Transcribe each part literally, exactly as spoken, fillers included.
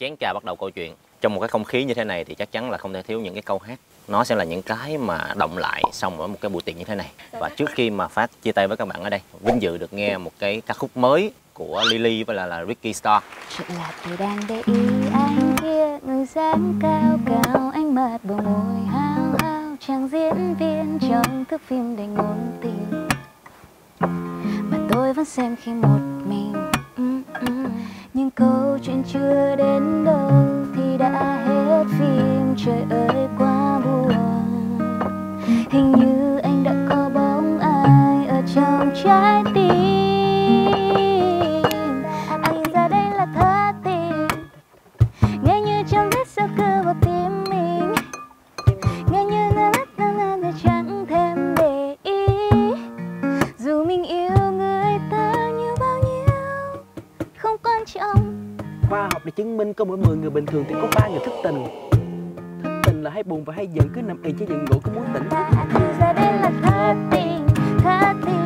Chén trà bắt đầu câu chuyện. Trong một cái không khí như thế này thì chắc chắn là không thể thiếu những cái câu hát. Nó sẽ là những cái mà động lại xong ở một cái buổi tiệc như thế này. Và trước khi mà Phát chia tay với các bạn ở đây, vinh dự được nghe một cái ca khúc mới của Lily với là, là Risky Star. Là tôi đang để ý anh kia, người dáng cao cao, anh mệt bờ môi hao hao, chàng diễn viên trong thước phim đầy ngôn tình mà tôi vẫn xem khi một mình. Nhưng câu chuyện chưa đến đâu thì đã hết phim, trời ơi quá buồn. Hình như anh đã có bóng ai ở trong trái tim. Anh ra đây là thất tình, nghe như chẳng biết sao cứ vào tim mình, nghe như na na na na chẳng thèm để ý. Dù mình yêu người ta như bao nhiêu không quan trọng. Khoa học để chứng minh có mỗi mười người bình thường thì có ba người thức tình. Thức tình là hay buồn và hay giận, cứ nằm ì trên giường ngủ cứ muốn tỉnh thức. Anh ra đây là thất tình, thất tình.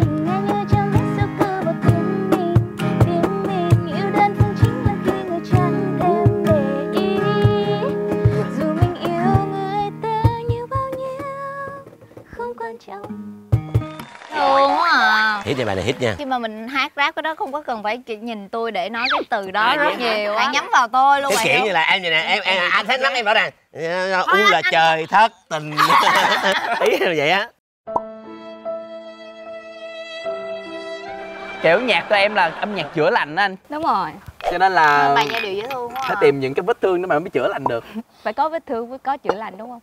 Hít này, bài này hít nha. Khi mà mình hát rap cái đó không có cần phải nhìn tôi để nói cái từ đó à, rất nhiều. Bạn nhắm vào tôi luôn. Cái kiểu như là em vậy nè, em em anh thấy mắt em rõ ràng. U là anh, trời anh... thất tình. Ý là vậy á. Kiểu nhạc của em là âm nhạc chữa lành đó anh. Đúng rồi. Cho nên là bài nghe điều dễ thương quá. Phải tìm những cái vết thương đó mà mới chữa lành được. Phải có vết thương mới có chữa lành đúng không?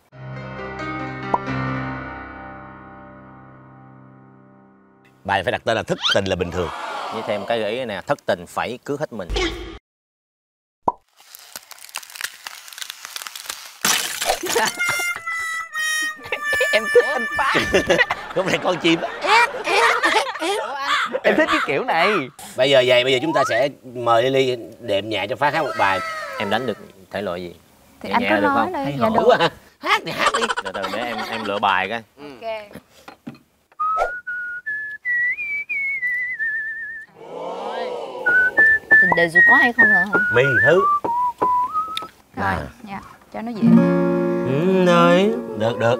Bài phải đặt tên là thất tình là bình thường. Với thêm cái gợi ý nè, thất tình phải cứ hết mình. Em thích anh Phát. Lúc này con chim. Em thích cái kiểu này. Bây giờ vậy, bây giờ chúng ta sẽ mời Lily đệm nhạc cho Phát hát một bài. Em đánh được thể loại gì? Thì nhẹ anh nhẹ cứ nói đi. Hay hổ quá ha. Hát thì hát đi. Từ từ để em em lựa bài coi. Ok. Tình đề dù có hay không ngờ không? Mì thứ. Rồi, dạ, cho nó dễ. Ừ, nơi. Được, được.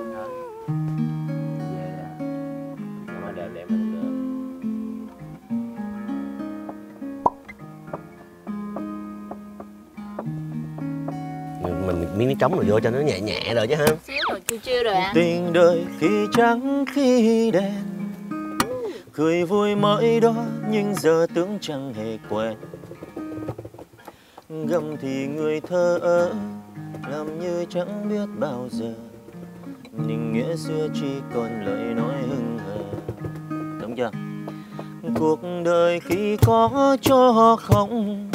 Mình miếng trống rồi vô cho nó nhẹ nhẹ rồi chứ hả? Xíu rồi, chưa chưa rồi ạ. Tình đời khi trắng khi đen, cười vui mới đó nhưng giờ tướng chẳng hề quen. Gầm thì người thơ ơ, làm như chẳng biết bao giờ. Tình nghĩa xưa chỉ còn lời nói hững hờ. Đúng chưa? Cuộc đời khi có cho không,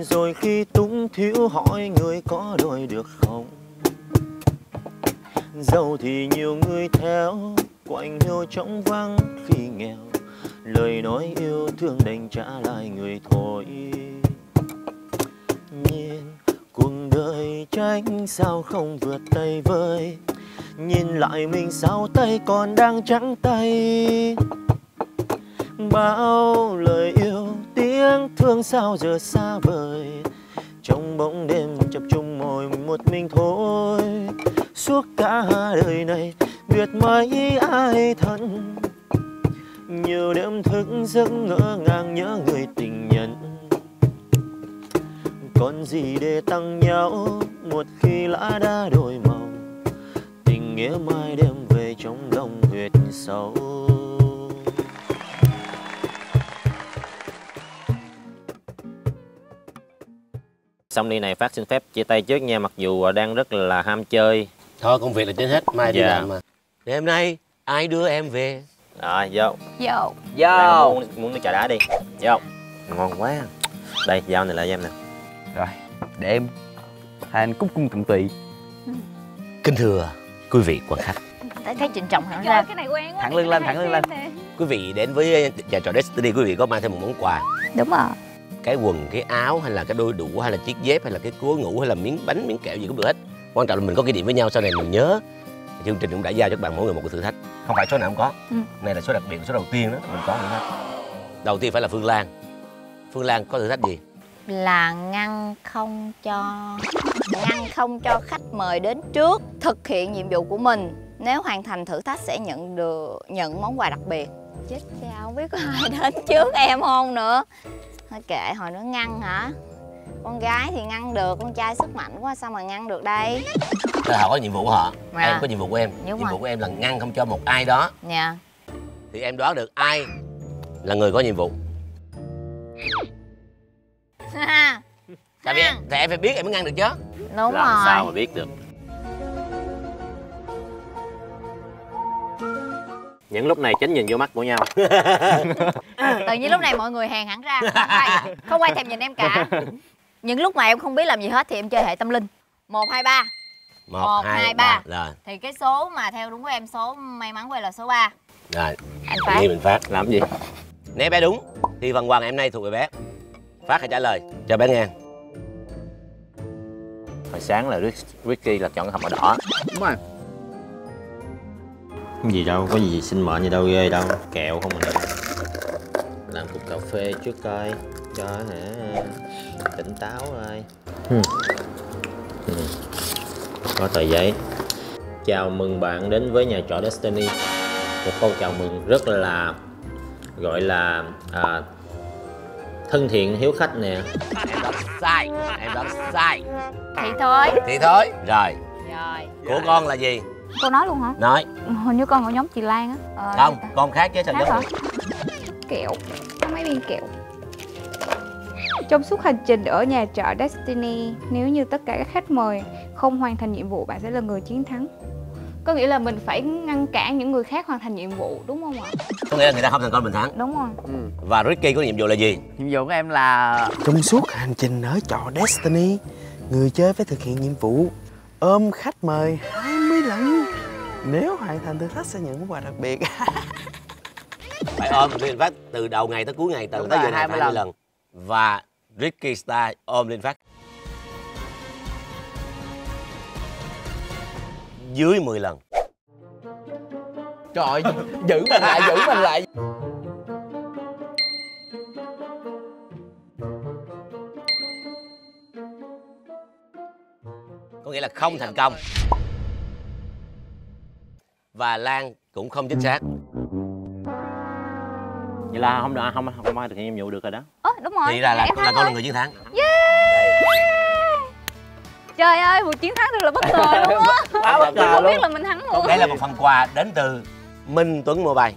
rồi khi túng thiếu hỏi người có đôi được không. Giàu thì nhiều người theo, quạnh hiu trong vắng khi nghèo. Lời nói yêu thương đành trả lại người thôi. Nhìn cuộc đời tranh sao không vượt tay vơi, nhìn lại mình sao tay còn đang trắng tay. Bao lời yêu tiếng thương sao giờ xa vời, trong bóng đêm chập chung ngồi một mình thôi. Suốt cả đời này tuyệt mấy ai thân, nhiều đêm thức giấc ngỡ ngàng nhớ người tình nhân. Còn gì để tăng nhau một khi lã đã đổi màu, tình nghĩa mai đêm về trong lòng huyệt sâu. Xong đi này, Phát xin phép chia tay trước nha, mặc dù đang rất là ham chơi. Thôi công việc là trên hết, mai đi dạ. làm mà. Đêm nay ai đưa em về? Rồi vô. Vô. Vô. Muốn muốn nước trà đá đi. Vô. Ngon quá. Đây dao này lại cho em nè. Rồi để em. Hai anh cúc cung tận tụy. Ừ. Kính thưa quý vị quan khách. Thấy trịnh trọng hẳn ra. Cái này quen quá. Thẳng lưng lên, thẳng lưng lên. Quý vị đến với Nhà Trọ Destiny, quý vị có mang thêm một món quà. Đúng rồi. Cái quần, cái áo hay là cái đôi đũa hay là chiếc dép hay là cái cối ngủ hay là miếng bánh, miếng kẹo gì cũng được hết. Quan trọng là mình có kỷ niệm với nhau, sau này mình nhớ. Chương trình cũng đã giao cho các bạn mỗi người một cái thử thách. Không phải số nào cũng có. Ừ. Này là số đặc biệt, số đầu tiên đó, mình có thử thách. Đầu tiên phải là Phương Lan. Phương Lan có thử thách gì? là ngăn không cho ngăn không cho khách mời đến trước thực hiện nhiệm vụ của mình. Nếu hoàn thành thử thách sẽ nhận được nhận món quà đặc biệt. Chết cha, không biết có ai đến trước em không nữa. Thôi kệ, hồi nữa ngăn hả? Con gái thì ngăn được, con trai sức mạnh quá sao mà ngăn được đây. Thế họ có nhiệm vụ của họ à. Em có nhiệm vụ của em. Đúng nhiệm rồi. Vụ của em là ngăn không cho một ai đó. Dạ. Thì em đoán được ai là người có nhiệm vụ. Tại vì thì em phải biết em mới ngăn được chứ. Đúng. Làm rồi. Làm sao mà biết được. Những lúc này tránh nhìn vô mắt của nhau. Tự nhiên lúc này mọi người hàng hẳn ra, không ai, không ai thèm nhìn em cả. Những lúc mà em không biết làm gì hết thì em chơi hệ tâm linh. Một hai ba. Một hai ba. Rồi. Thì cái số mà theo đúng của em, số may mắn của em là số ba. Rồi. Anh Phát. Mình Phát làm gì? Nếu bé đúng thì phần quà ngày hôm nay thuộc về bé. Phát hãy trả lời cho bé nghe. Hồi sáng là Risky là chọn cái hộp màu đỏ. Đúng rồi. Không gì đâu, có gì xin mệnh gì đâu ghê đâu. Kẹo không mình làm cục cà phê trước coi cho hả tỉnh táo rồi. Ừ. Ừ. Có tờ giấy. Chào mừng bạn đến với Nhà Trọ Destiny. Một câu chào mừng rất là gọi là à, thân thiện hiếu khách nè. Em đoán sai, em đoán sai. Thì thôi. Thì thôi. Rồi. Rồi. Của con là gì? Cô nói luôn hả? Nói. Hình như con của nhóm chị Lan á. Ờ, không, con khác chứ sao giống. Kẹo, có mấy viên kẹo. Trong suốt hành trình ở Nhà Trọ Destiny, nếu như tất cả các khách mời không hoàn thành nhiệm vụ, bạn sẽ là người chiến thắng. Có nghĩa là mình phải ngăn cản những người khác hoàn thành nhiệm vụ, đúng không ạ? Có nghĩa là người ta không thành công mình thắng. Đúng rồi. Ừ. Và Risky có nhiệm vụ là gì? Nhiệm vụ của em là trong suốt hành trình ở Trọ Destiny, người chơi phải thực hiện nhiệm vụ ôm khách mời hai mươi lần. Nếu hoàn thành thử thách sẽ nhận món quà đặc biệt. Phải ôm Liên Phát từ đầu ngày tới cuối ngày, từ tới giờ này hai mươi lần. lần. Và Risky Star ôm Liên Phát dưới mười lần. Trời ơi, giữ mình lại, giữ mình lại. Có nghĩa là không thành công. Và Lan cũng không chính xác. Vậy là không được, không không ai thực hiện nhiệm vụ được rồi đó. Ơ đúng rồi. Thì ra là là con là người chiến thắng. Yeah. Trời ơi, một chiến thắng thật là bất ngờ luôn á. Quá bất ngờ luôn. Không biết là mình thắng luôn. Đây là một phần quà đến từ Minh Tuấn Mobile.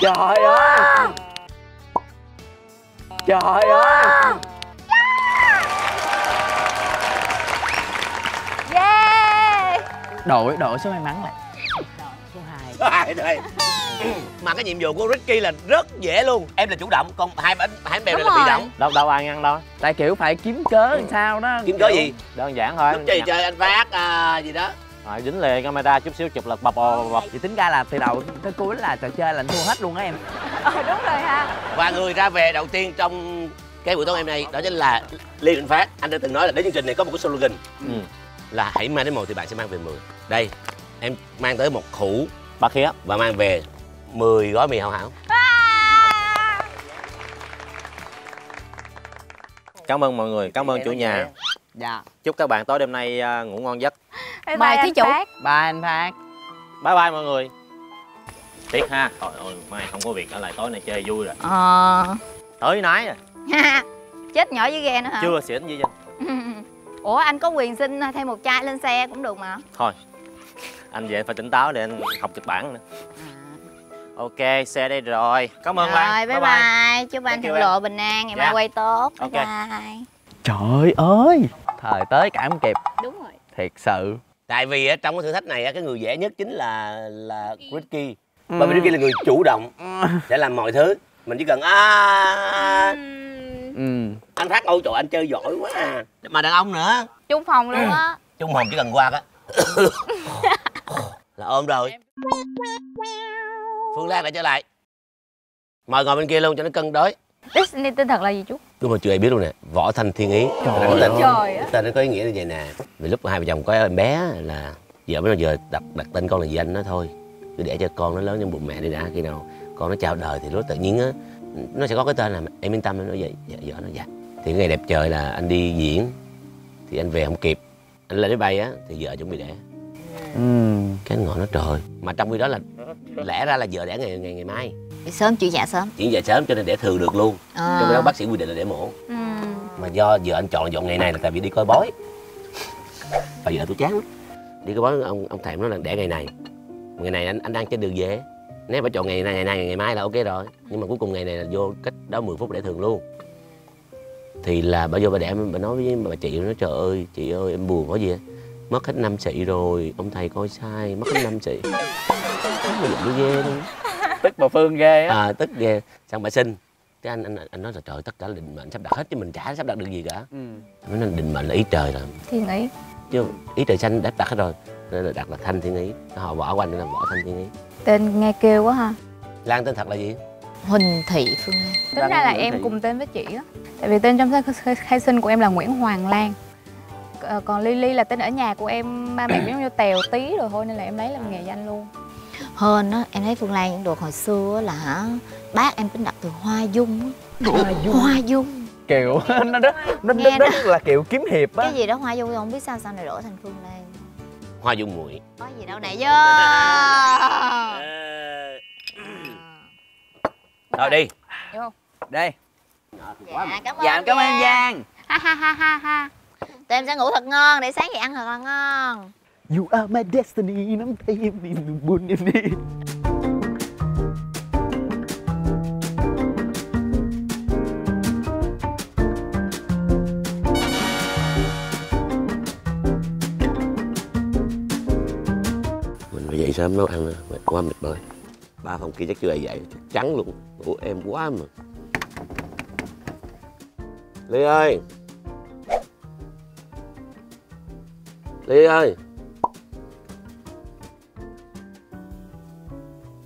Trời ơi. Trời ơi. Đổi, đổi số may mắn lại. Số hai. Mà cái nhiệm vụ của Risky là rất dễ luôn. Em là chủ động, còn hai bánh hai bèo này là bị động. Đâu đâu ai ngăn đâu. Tại kiểu phải kiếm cớ làm sao đó. Kiếm cớ gì? Đơn giản thôi. Lúc chơi chơi anh Phát à, gì đó. Rồi dính lề camera chút xíu chụp lật bập bập bập. Vậy tính ra là từ đầu tới cuối là trò chơi là anh thua hết luôn á em. Ờ đúng rồi ha. Và người ra về đầu tiên trong cái buổi tối hôm nay đó chính là Lê Đình Phát. Anh đã từng nói là đến chương trình này có một cái slogan là hãy mang đến một thì bạn sẽ mang về mười. Đây, em mang tới một hũ ba khía và mang về mười gói mì Hảo Hảo. À! Cảm ơn mọi người, cảm ơn chủ nhà. Dạ. Chúc các bạn tối đêm nay ngủ ngon giấc. Bye bye thí chủ. Bye anh Phát. Bye bye mọi người. Tiếc ha, trời ơi, mai không có việc ở lại tối nay chơi vui rồi. Ờ. À... Tới nái rồi. Chết nhỏ với ghe nữa hả? Chưa xỉn gì vậy. Ủa anh có quyền xin thêm một chai lên xe cũng được mà. Thôi anh về phải tỉnh táo để anh học kịch bản nữa. Ok xe đây rồi. Cảm ơn Lan. Bye bye, bye. Chúc anh thịnh lộ bình an. Ngày dạ. mai quay tốt. Bye okay. bye. Trời ơi. Thời tới cả không kịp. Đúng rồi. Thiệt sự. Tại vì trong cái thử thách này cái người dễ nhất chính là là Risky. Ừ. Bởi vì Risky là người chủ động để làm mọi thứ. Mình chỉ cần à... Ừ. Anh Phát ôi trời anh chơi giỏi quá à. Mà đàn ông nữa. Chung phòng luôn á. Chung phòng chỉ cần qua á là ôm rồi. Phương Lan lại trở lại. Mời ngồi bên kia luôn cho nó cân đối. Destiny tên thật là gì chú? Đúng rồi chưa ai biết luôn nè. Võ Thành Thiên Ý. Trời tên, trời á. Tên nó có ý nghĩa như vậy nè. Vì lúc hai vợ chồng có em bé là giờ mới giờ đặt đặt tên con là gì anh nó thôi. Cứ để cho con nó lớn trong bụng mẹ đi đã. Khi nào con nó chào đời thì lúc tự nhiên á nó sẽ có cái tên là em yên tâm, em nói vậy. Vợ, vợ nó dạ. Thì ngày đẹp trời là anh đi diễn thì anh về không kịp, anh lên máy bay á thì vợ chuẩn bị đẻ. Ừ. Cái ngồi nó trời, mà trong khi đó là lẽ ra là vợ đẻ ngày ngày ngày mai. Sớm chuyển dạ sớm. Chuyển dạ sớm cho nên đẻ thường được luôn. À. Trong đó bác sĩ quy định là đẻ mổ. Ừ. Mà do vợ anh chọn dọn ngày này là tại vì đi coi bói. Và vợ tôi chán lắm. Đi coi bói ông ông thầy nói là đẻ ngày này. Ngày này anh anh đang trên đường về. Nếu phải chọn ngày này ngày này ngày mai là ok rồi. Nhưng mà cuối cùng ngày này là vô cách đó mười phút đẻ thường luôn. Thì là bà vô bà đẻ, bà nói với bà chị, nó trời ơi chị ơi em buồn quá vậy, mất hết năm sị rồi, ông thầy coi sai, mất hết năm sị. Nó ghê luôn, tức bà Phương ghê á. À, tức ghê. Xong bà xin cái anh, anh anh nói là trời tất cả là định mệnh sắp đặt hết chứ mình chả sắp đặt được gì cả. Ừ. Nó định mệnh là ý trời rồi, thiên ý chứ ý trời xanh đã đặt hết rồi nên là đặt là Thanh Thiên Ý. Họ bỏ quanh là Võ Thanh Thiên Ý. Tên nghe kêu quá ha. Lan tên thật là gì? Huỳnh Thị Phương Lan. Tính ra là em cùng tên với chị á. Tại vì tên trong khai sinh của em là Nguyễn Hoàng Lan. Còn Lily là tên ở nhà của em, ba mẹ giống như Tèo Tí rồi thôi nên là em lấy làm nghề danh luôn. Hơn á, em thấy Phương Lan những đồ hồi xưa là hả, bác em tính đặt từ Hoa Dung á. Hoa Dung. Hoa Dung. Kiểu nó đó, nó đó, đó là kiểu kiếm hiệp á. Cái gì đó Hoa Dung không biết sao sao này đổi thành Phương Lan. Hoa Dung muội. Có gì đâu nè vô. Rồi đi. Vô. Đây. Dạ, cảm ơn, dạ, cảm ơn Giang. Ha ha ha ha ha. Tụi em sẽ ngủ thật ngon để sáng dậy ăn thật là ngon. You are my destiny, nắm tay em đi, buồn em đi. Mình phải dậy sớm nấu ăn, mệt quá mệt mỏi. Ba phòng kia chắc chưa ai dậy, chắc chắn luôn. Ủa em quá mà. Ly ơi, Ly ơi,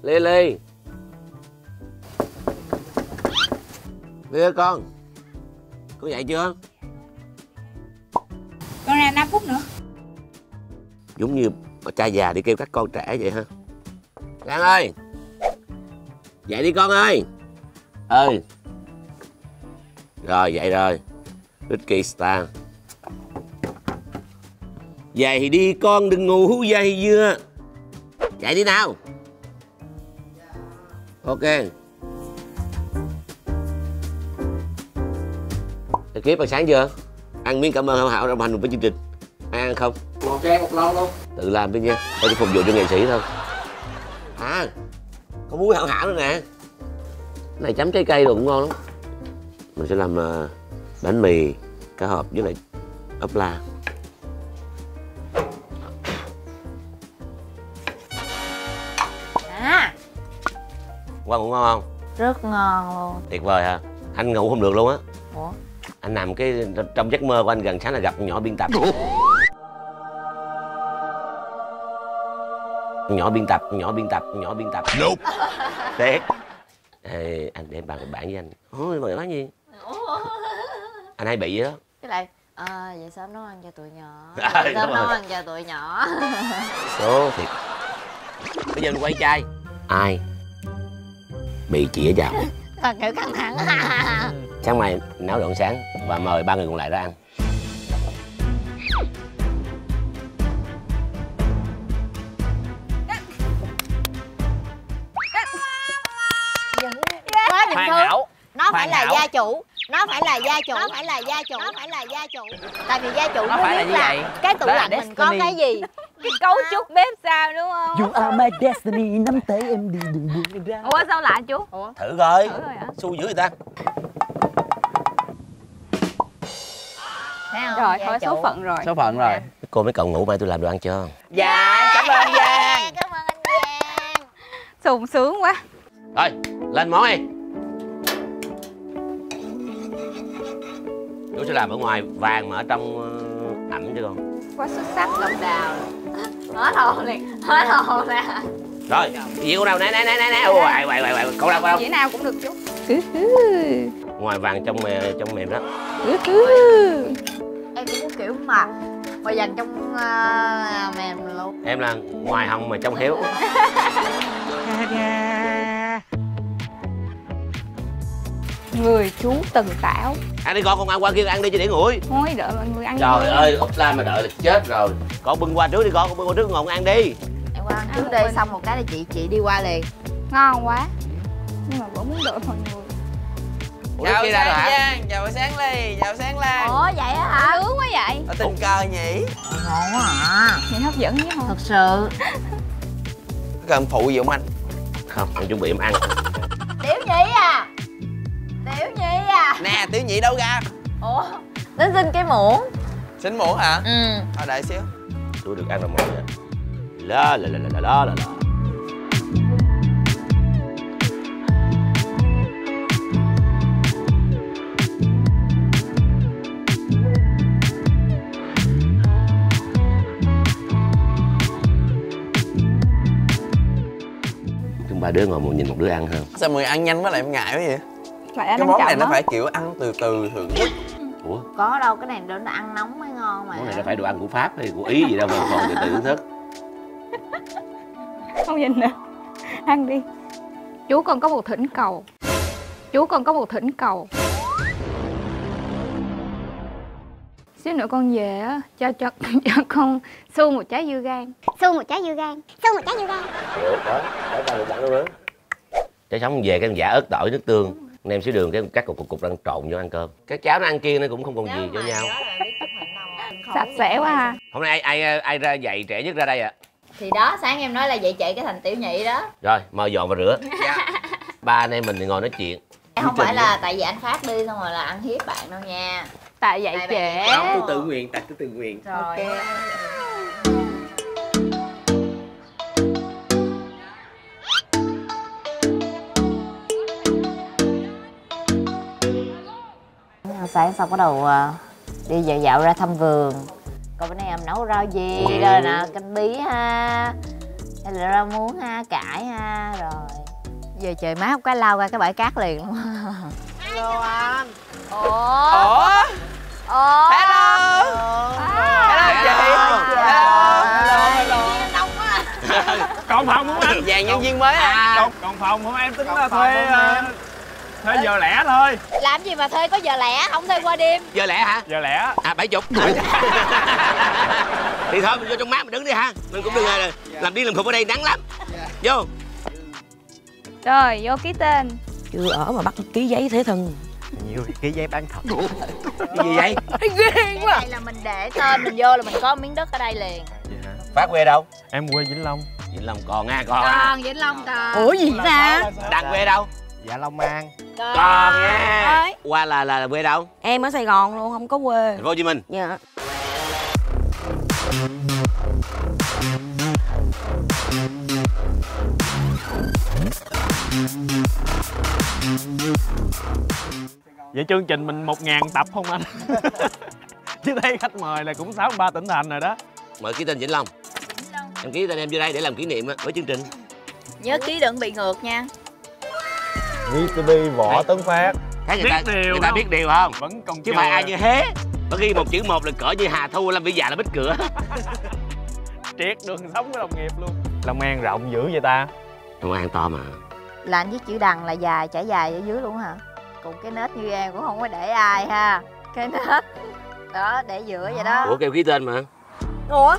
Ly Ly, Ly ơi con, con dậy chưa? Con ra năm phút nữa. Giống như cha già đi kêu các con trẻ vậy ha. Lan ơi, dậy đi con ơi. Ơi. Rồi, vậy rồi. Risky Star. Dậy đi con, đừng ngủ dây dưa. Dậy đi nào. Ok. Ekip ăn sáng chưa? Ăn miếng cảm ơn Hảo Hảo đã đồng hành với chương trình. Ai ăn không? Một chén một lon luôn. Tự làm đi nha. Thôi chỉ phục vụ cho nghệ sĩ thôi. À, có muối Hảo Hảo nữa nè. Cái này chấm trái cây đồ cũng ngon lắm. Mình sẽ làm bánh mì cá hộp với lại ốp la. À, qua ngủ ngon không? Rất ngon luôn. Tuyệt vời hả? Anh ngủ không được luôn á. Ủa? Anh nằm cái trong giấc mơ của anh gần sáng là gặp nhỏ biên tập. Nhỏ biên tập, nhỏ biên tập, nhỏ biên tập. Nope. Thiệt. Ê, anh để bàn bản với anh. Ôi mày nói gì? Anh hay bị vậy đó. Cái lại à, vậy sao nấu ăn cho tụi nhỏ. À, sao nấu ăn cho tụi nhỏ. Số thiệt. Bây giờ mình quay trai. Ai bị chĩa vào. Thật kiểu căng thẳng. Sáng mai nấu đồ ăn sáng và mời ba người còn lại ra ăn. Hoàng Hảo. Nó phải là gia chủ. Nó phải là gia chủ. Nó phải là gia chủ. Nó phải là gia chủ. Tại vì gia chủ nó phải biết là cái tủ lạnh mình có cái gì. Cái cấu trúc bếp sao đúng không? You are my destiny, nắm tay em đi đừng buông ra. Ủa sao lạ chú? Thử coi. Xui dữ người ta. Rồi thôi số phận rồi. Số phận rồi. Cô mấy cậu ngủ mai tôi làm đồ ăn chưa? Dạ cảm ơn Giang. Cảm ơn anh Giang. Sùng sướng quá. Rồi lên món đi. Chú sẽ làm ở ngoài vàng mà ở trong ẩm chứ con. Quá xuất sắc. Lòng đào. Hết hồn liền. Hết hồn nè. Rồi dĩa của đâu nè nè nè nè nè. Hoài hoài hoài. Cậu đâu cậu đâu. Dĩa nào cũng được chú. Ngoài vàng trong mềm, trong mềm đó. Em cũng kiểu mà ngoài vàng trong uh, mềm luôn. Em là ngoài hồng mà trong héo. người chú Tần Tảo. Ăn đi con, con ăn qua kia ăn đi cho để nguội. Thôi đợi mọi người ăn. Trời ơi, ốp la mà đợi là chết rồi. Con bưng qua trước đi con, con bưng qua trước ngồi ăn đi. Em qua ăn trước đi, xong một cái là chị chị đi qua liền. Ngon quá. Nhưng mà vẫn muốn đợi mọi người. Ủa, chào sáng Giang, chào sáng Ly, chào sáng Lan. Ủa vậy á hả? Nướng quá vậy. Ở tình cờ nhỉ? Ngon quá hả? Nhìn hấp dẫn chứ không? Thật sự. Cần em phụ gì không anh? Không, em chuẩn bị em ăn. Tiểu Nhị à, Tiểu Nhị à. Nè, Tiểu Nhị đâu ra? Ủa, đến xin cái muỗng. Xin muỗng hả? Ừ. Thôi đợi xíu. Tôi được ăn rồi mọi người. La la la la la la. Ba đứa ngồi một nhìn một đứa ăn hơn. Sao mọi người ăn nhanh quá lại em ngại quá vậy? Cái món này nó đó. Phải kiểu ăn từ từ thưởng thức. Ủa? Có đâu, cái này nó ăn nóng mới ngon mà. Món này nó phải đồ ăn của Pháp hay của Ý gì đâu mà còn từ từ thưởng thức. Không nhìn nè. Ăn đi. Chú con có một thỉnh cầu. Chú con có một thỉnh cầu. Xíu nữa con về á, cho cho cho con xu một trái dưa gan. Xu một trái dưa gan. Xu một trái dưa gan. Được đó, đó ta được đâu nữa. Trái sống về cái giả ớt tỏi nước tương, nem xíu đường cái cắt cục cục cục đang trộn vô ăn cơm. Cái cháo nó ăn kia nó cũng không còn gì cho nhau. Sạch sẽ quá ha. Hôm nay ai ai, ai ra dậy trễ nhất ra đây ạ? À? Thì đó, sáng em nói là dậy trễ cái thành Tiểu Nhị đó. Rồi, mau dọn và rửa. Ba anh em mình thì ngồi nói chuyện. Không phải là tại vì anh Phát đi xong rồi là ăn hiếp bạn đâu nha. Tại vậy trễ. Tôi tự nguyện, tại tôi tự nguyện. Rồi. Okay. Sáng xong bắt đầu đi dạo dạo ra thăm vườn. Còn bữa nay em nấu rau gì? Ừ. Rồi nè, canh bí ha. Hay là rau muống ha, cải ha. Rồi. Giờ trời mát một cái lao ra cái bãi cát liền luôn. Hello anh. Ủa? Ủa? Ủa? Hello. Hello chị. Hello. Hello. Hello. Đông quá. Còn phòng không anh? Vàng nhân viên mới anh. Còn phòng không em tính thuê thuê giờ lẻ thôi. Làm gì mà thuê có giờ lẻ, không thuê qua đêm. Giờ lẻ hả? Giờ lẻ. À bảy chục. Thì thôi mình vô trong mát mình đứng đi ha. Mình cũng đừng làm đi làm khùng ở đây nắng lắm. Vô. Rồi vô ký tên. Chưa ở mà bắt ký giấy thế thân. Nhiều cái giấy bán thật. Cái gì vậy? Ghê quá. Đây là mình để tên mình vô là mình có miếng đất ở đây liền. Phát quê đâu? Em quê Vĩnh Long. Vĩnh Long còn nha con. Còn Vĩnh Long còn. Ủa gì ta? Đặng quê đâu? Dạ Long An. Còn nha. Qua là là quê đâu? Em ở Sài Gòn luôn, không có quê. Thành phố Hồ Chí Minh. Dạ. Vậy chương trình mình một nghìn tập không anh? Chứ thấy khách mời là cũng sáu ba tỉnh thành rồi đó. Mời ký tên Vĩnh Long. Vĩnh Long. Em ký tên em vô đây để làm kỷ niệm với chương trình. Nhớ ký đừng bị ngược nha. Risky Võ Tấn Phát. Thấy người ta điều người ta biết điều không? Vẫn còn chứ mà ai như thế. Có ghi một chữ một là cỡ như Hà Thu Lâm Vĩ Dạ là bít cửa. Triệt đường sống của đồng nghiệp luôn. Long An rộng dữ vậy ta? Long An to mà. Là anh viết chữ Đằng là dài chảy dài ở dưới luôn hả? Cùng cái nết như em cũng không có để ai ha. Cái nết đó để giữa vậy đó. Ủa kêu ký tên mà. Ủa.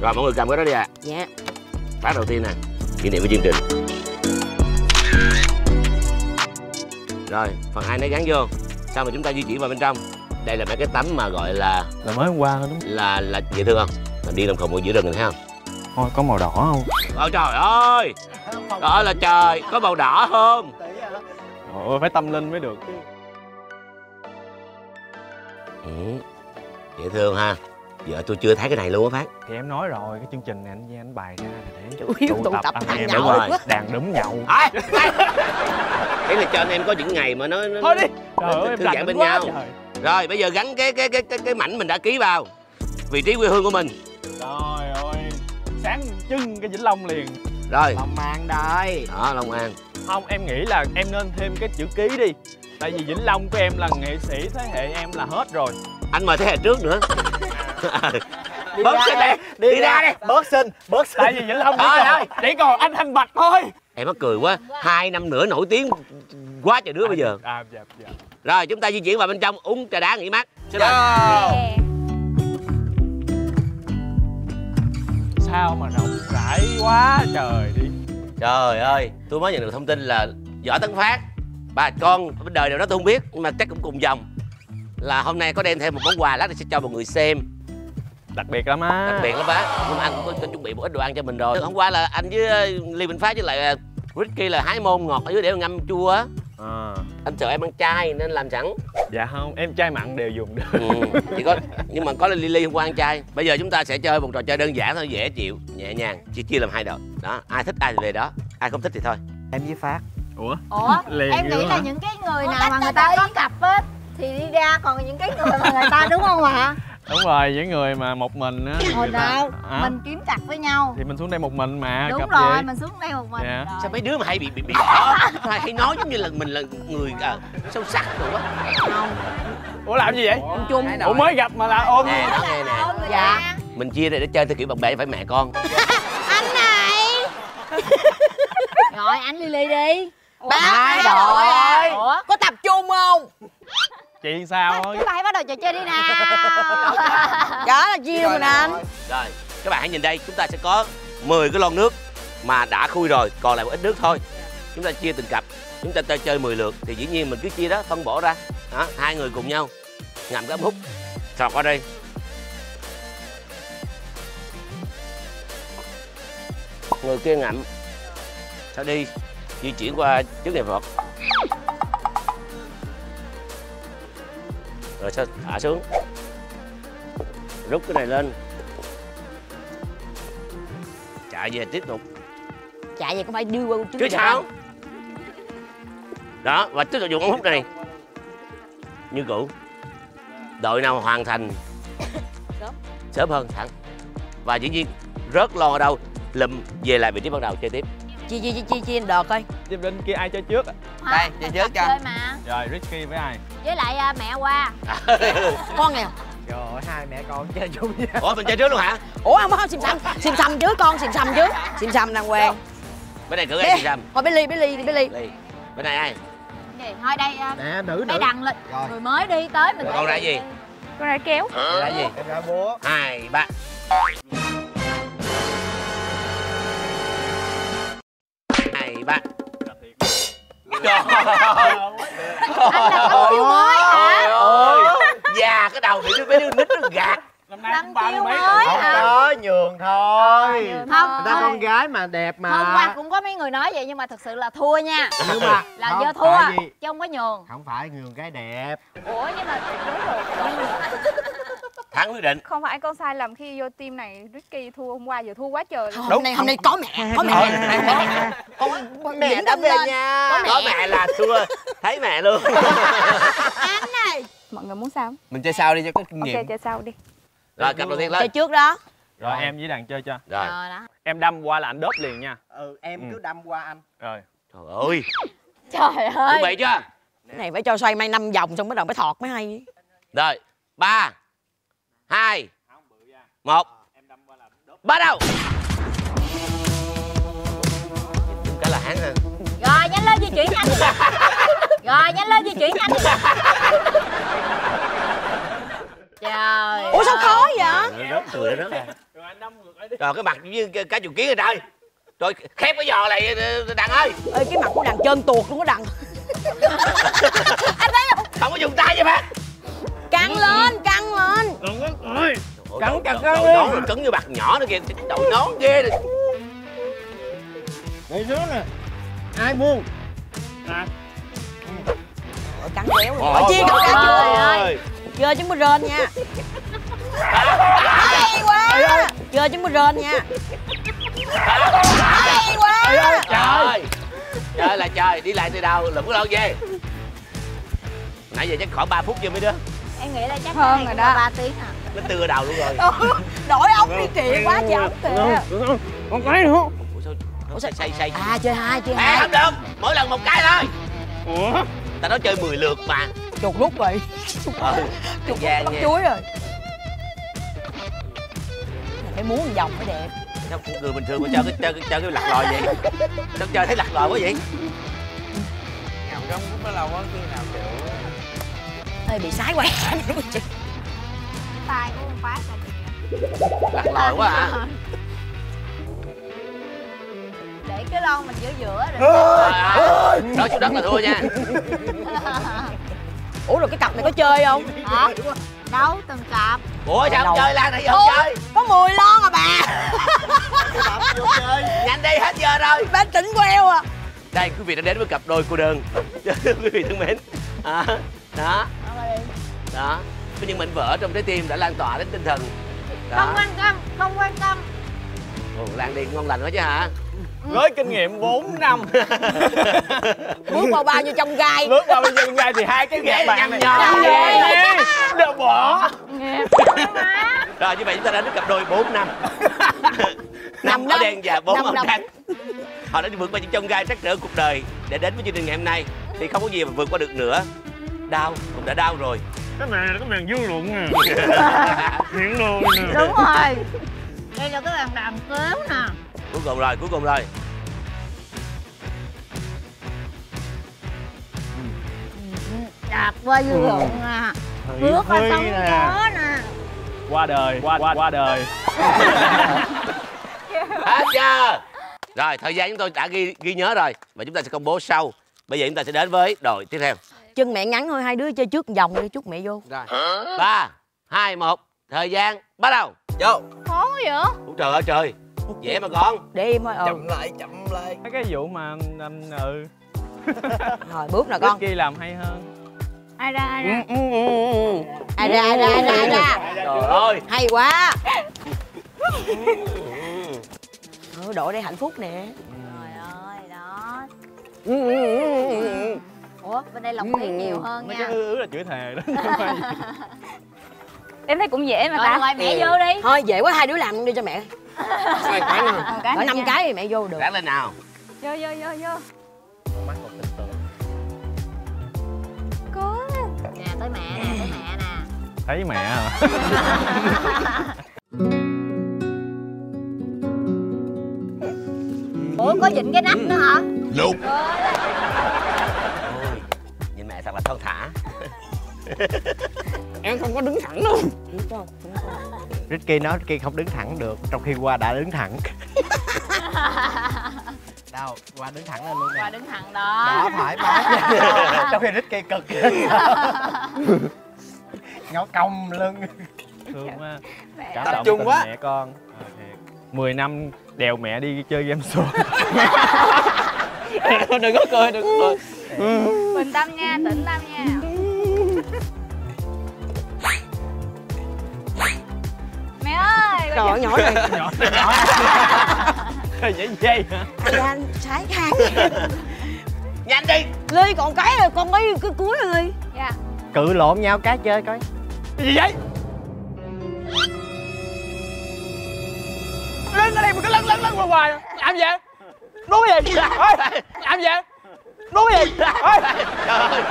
Rồi mọi người cầm cái đó đi ạ. À. Dạ. Phát đầu tiên nè, kỷ niệm với chương trình. Rồi phần hai nó gắn vô. Sau rồi chúng ta di chuyển vào bên trong. Đây là mấy cái tấm mà gọi là là mới hôm qua đó đúng. Là là dễ thương không? Mình đi làm khùng ở giữa rừng này thấy không? Thôi có màu đỏ không? Ôi trời ơi. Đó là trời, có màu đỏ không? Trời ơi, phải tâm linh mới được chứ. Ừ, dễ thương ha. Vợ tôi chưa thấy cái này luôn á Phát. Thì em nói rồi, cái chương trình này anh Giang anh bày ra để chủ yếu tụ tập anh em đúng rồi, đàn đúng nhậu. À, thế là cho anh em có những ngày mà nó, nó thôi đi. Trời ơi, thư giãn bên nhau. Trời. Rồi bây giờ gắn cái cái cái cái cái mảnh mình đã ký vào vị trí quê hương của mình. Trời ơi, sáng trưng cái Vĩnh Long liền. Rồi. Long An đây. Đó, Long An. Không, em nghĩ là em nên thêm cái chữ ký đi. Tại vì Vĩnh Long của em là nghệ sĩ thế hệ em là hết rồi. Anh mời thế hệ trước nữa. Bớt xin đi, đi ra đi. Bớt xin, bớt xin. Tại vì Vĩnh Long chỉ còn anh Thành Bạch thôi. Em mắc cười quá, hai năm nữa nổi tiếng quá trời đứa bây giờ. À, dạ, dạ. Rồi chúng ta di chuyển vào bên trong uống trà đá nghỉ mát. Xin mời. Yeah. Sao mà rộng rãi quá trời đi. Trời ơi, tôi mới nhận được thông tin là Võ Tấn Phát, bà con bên đời nào đó tôi không biết, mà chắc cũng cùng dòng, là hôm nay có đem thêm một món quà, lát thì sẽ cho mọi người xem. Đặc biệt lắm á. Đặc biệt lắm á. Hôm anh cũng có chuẩn bị một ít đồ ăn cho mình rồi. Hôm qua là anh với Lê Bình Phát với lại Risky là hái môn ngọt ở dưới để ngâm chua á. À. Anh sợ em ăn chay nên làm sẵn. Dạ không, em chay mặn đều dùng được. Ừ, chỉ có nhưng mà có là Lily hôm qua ăn chay. Bây giờ chúng ta sẽ chơi một trò chơi đơn giản thôi, dễ chịu, nhẹ nhàng, chỉ chia làm hai đợt. Đó, ai thích ai thì về đó, ai không thích thì thôi. Em với Phát. Ủa? Ủa? Em nghĩ là hả? Những cái người nào mà người ta có cặp á thì đi ra, còn những cái người mà người ta đúng không ạ? Đúng rồi, những người mà một mình á. Hồi nào à? Mình kiếm cặp với nhau thì mình xuống đây một mình mà. Đúng rồi, gì? Mình xuống đây một mình. Yeah. Sao mấy đứa mà hay bị bị bị hay nói giống như là mình là người à, sâu sắc rồi quá. Không. Ủa làm gì vậy? Ủa, chung. Ủa mới gặp mà là ôm nè, nè, nè. Dạ. Mình chia ra để chơi theo kiểu bạn bè, phải mẹ con. Anh này. Rồi anh Lily đi. Ba hai đội ơi. Ủa? Có tập trung không? Chị sao? Các bạn hãy bắt đầu trò chơi đi nào. Đó là chiêu mình anh. Rồi, các bạn hãy nhìn đây, chúng ta sẽ có mười cái lon nước mà đã khui rồi, còn lại một ít nước thôi. Chúng ta chia từng cặp, chúng ta chơi mười lượt thì dĩ nhiên mình cứ chia đó, phân bổ ra. Đó, hai người cùng nhau ngậm cái ống hút. Sọt qua đây. Người kia ngậm. Sao đi di chuyển qua trước này Phật. Rồi sao thả xuống. Rút cái này lên. Chạy về tiếp tục. Chạy về cũng phải đưa qua một chút. Chứ sao. Đó, và tiếp tục dùng ống hút này. Như cũ. Đội nào hoàn thành sớm, sớm hơn thẳng. Và dĩ nhiên rớt lon ở đâu lụm về lại vị trí ban đầu chơi tiếp. Chia chia chia chia chia đợt coi. Tiếp đến kia ai chơi trước. Đây, chơi trước cho. Mà. Rồi Risky với ai? Với lại uh, mẹ qua. Con nè. Trời ơi, hai mẹ con chơi chung vậy. Ủa mình chơi trước luôn hả? Ủa không không xìm xăm, xìm xăm trước con, xìm xăm trước. Xìm xăm đàng hoàng. Bên này cử em xìm xăm. Thôi Billy, Billy đi Billy. Bên này ai? Vậy, thôi đây. Uh, nè nữ nữ. Đằng lên. Người mới đi tới mình. Con ra gì? Con ra kéo. Con ra gì? Em ra búa. Hai ba. Ba. Trời ơi. Anh là có chiêu mới hả? Ôi già cái đầu thì mấy đứa nít nó gạt. Năm chiêu mới hả? Không có, nhường thôi. Người ta con gái mà đẹp mà. Hôm qua cũng có mấy người nói vậy nhưng mà thật sự là thua nha. Nhưng mà là do thua chứ không có nhường. Không phải nhường cái đẹp. Ủa nhưng mà đúng rồi. Thắng quyết định. Không phải con sai lầm khi vô team này. Risky thua hôm qua vừa thua quá trời. Đúng. Hôm nay hôm nay có mẹ, có mẹ. Ờ, mẹ, mẹ. Con mẹ đã về nha. Có mẹ. Có mẹ là thua, thấy mẹ luôn. Anh này. Mọi người muốn sao? Mình chơi sau đi cho có kinh nghiệm. Ok chơi sau đi. Rồi cặp đầu tiên lên. Chơi trước đó. Rồi, rồi em với Đằng chơi cho. Rồi. Rồi đó. Em đâm qua là anh đớp liền nha. Ừ em ừ. cứ đâm qua anh. Rồi. Trời ơi. Trời ơi. Chuẩn bị chưa? Cái này phải cho xoay may năm vòng xong bắt đầu mới thọt mới hay. Rồi. ba hai một bắt đầu. Cái là hắn rồi. Rồi nhanh lên di chuyển nhanh. Rồi nhanh lên di chuyển nhanh. Trời. Ủa sao khó vậy? Rớt cười rớt. Rồi anh đâm ngược lại đi. Trời cái mặt như cá chuột kiến rồi trời. Trời khép cái giò này Đằng ơi. Ê cái mặt của Đằng trơn tuột luôn á Đằng. Anh thấy không? Không có dùng tay vậy Phát. Căng lên, căng lên. Cắn cắn cắn đi. Cắn như bạc nhỏ nữa kìa, đội nón ghê rồi. Đây xuống nè. Ai buông? À. Cắn kéo. Ở chi cậu cắn chưa? Chơi chứ mua rên nha. Hay quá. Chơi chứ mua rên nha. Hay quá. Trời. Trời là trời, đi lại từ đầu lụm cái lon về. Nãy giờ chắc khỏi ba phút chưa mấy đứa. Em nghĩ là chắc hơn rồi đó, ba tiếng à. Nó tưa đầu luôn rồi. Ừ, đổi ống đi kìa, quá trời ống kìa. Con cái nữa. Ủa sao? Ủa sao say say? À chơi hai, chơi hai. À, không được, mỗi lần một cái thôi. Ủa? Ta nói chơi mười lượt mà. Chuột rút vậy. Ừ. Chuột rút bắp chuối rồi. Cái muốn vòng mới đẹp. Sao người bình thường mà chơi cái chơi cái chơi cái lạc lòi vậy? Sao chơi thấy lạc lòi quá vậy? Nào trong cũng mới lâu quá kia nào kiểu. Ơi bị sái quẹt. Tài uống quá rồi. Lạc lòi quá hả? À. Để cái lon mình giữa giữa rồi. Nói xuống đất là thua nha. Ủa rồi cái cặp này có chơi không? Hả? Đâu từng cặp. Ủa sao không chơi Lan này giờ không chơi? Có mười lon à bà. Nhanh đi hết giờ rồi. Bán tỉnh queo à. Đây quý vị đã đến với cặp đôi cô đơn. Quý vị thân mến. À, đó. Đó. Có những mảnh vỡ trong trái tim đã lan tỏa đến tinh thần. Đó. Không quan tâm, không quan tâm. Ồ, Lan đi ngon lành quá chứ hả? Với kinh nghiệm bốn năm bước qua bao nhiêu trong gai bước qua bao nhiêu trong gai thì hai cái ghép bạn này đừng bỏ rồi. Như vậy chúng ta đã đến cặp đôi bốn năm năm áo đen và bốn màu trắng. Họ đã vượt qua những trong gai trắc trở cuộc đời để đến với chương trình ngày hôm nay thì không có gì mà vượt qua được nữa. Đau cũng đã đau rồi, cái này là cái màn dư luận nè, miệng luôn nè. Đúng rồi, đây là cái bàn đàm cớm nè. Cuối cùng rồi, cuối cùng rồi. Đạp qua dư luận nè, bước qua sóng gió nè. Qua đời, qua qua qua đời. Hết chưa? Rồi, thời gian chúng tôi đã ghi ghi nhớ rồi và chúng ta sẽ công bố sau. Bây giờ chúng ta sẽ đến với đội tiếp theo. Chân mẹ ngắn thôi, hai đứa chơi trước vòng đi, chút mẹ vô. Rồi. ba, hai, một, thời gian bắt đầu. Vô. Khó vậy? Ủa trời ơi trời. Dễ mà con. Để im thôi. Ừ. Chậm lại, chậm lại. Cái vụ mà ừ. Rồi bước nào con. Kia làm hay hơn. Ai ra ai ra. Ừ, ừ, ừ. Ai ra ai ra ai ra ai ra. Trời ơi. Hay quá. Ừ, đội đây hạnh phúc nè. Trời ơi đó. Ừ, ừ, ừ. Ủa bên đây lòng tiếng nhiều hơn nha. Mấy cái ứ là chửi thề đó. Em thấy cũng dễ mà ta. Rồi mẹ vô đi. Thôi dễ quá hai đứa làm đi cho mẹ. Xoay khoảng năm năm cái thì mẹ vô được. Ráng lên nào. Vô vô vô vô. Mắt một tình tượng. Có. Nè tới mẹ nè, tới mẹ nè. Thấy mẹ hả? Ủa có vịn cái nách nữa hả? Lục. Nhìn mẹ thật là thon thả. Em không có đứng thẳng luôn. Đúng không? Đúng không? Risky nói Risky không đứng thẳng được, trong khi qua đã đứng thẳng. Đâu, qua đứng thẳng lên luôn nè. Qua đứng thẳng đó. Đó, thoải mái. Trong khi Risky cực. Ngó cong lưng. Thương quá. Cảm động tình quá. Mẹ con. À, thiệt. mười năm đèo mẹ đi chơi game show. Đừng có cười, đừng có cười. Bình tâm nha, tỉnh tâm nha. Mẹ ơi! Trời ơi, nhỏ này! Nhỏ này, nhỏ này! Dễ dây hả? Anh sái khang! Nhanh đi! Ly còn cái rồi, con ấy cứ cuối rồi Ly! Dạ! Cự lộn nhau cá chơi coi! Cái gì vậy? Lưng ở đây mà cứ lăn lăn lăn hoài hoài! Làm gì vậy? Đúng cái gì? Làm gì vậy? Đúng cái gì? Trời ơi!